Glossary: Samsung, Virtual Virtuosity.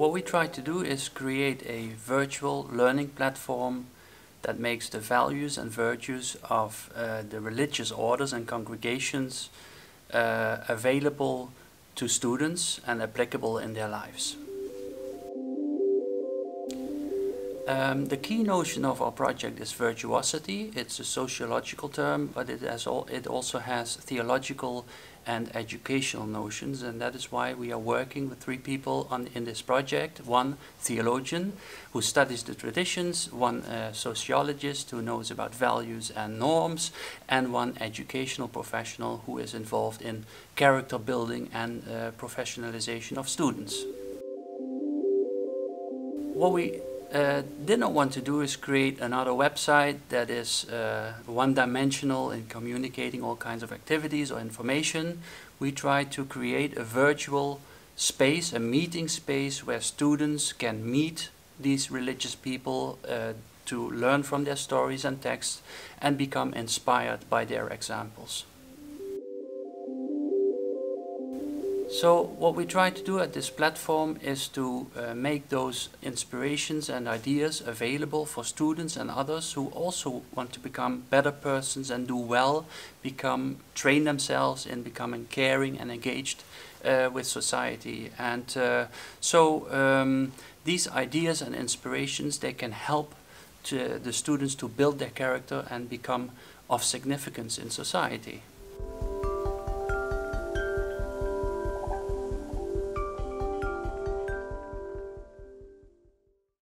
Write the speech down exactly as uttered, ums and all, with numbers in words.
what we try to do is create a virtual learning platform that makes the values and virtues of uh, the religious orders and congregations uh, available to students and applicable in their lives. Um, the key notion of our project is virtuosity. It's a sociological term, but it, has all, it also has theological and educational notions, and that is why we are working with three people on, in this project. One theologian who studies the traditions, one uh, sociologist who knows about values and norms, and one educational professional who is involved in character building and uh, professionalization of students. What we Uh, did not want to do is create another website that is uh, one-dimensional in communicating all kinds of activities or information. We try to create a virtual space, a meeting space, where students can meet these religious people uh, to learn from their stories and texts and become inspired by their examples. So what we try to do at this platform is to uh, make those inspirations and ideas available for students and others who also want to become better persons and do well, become, train themselves in becoming caring and engaged uh, with society. And uh, so um, these ideas and inspirations, they can help to the students to build their character and become of significance in society.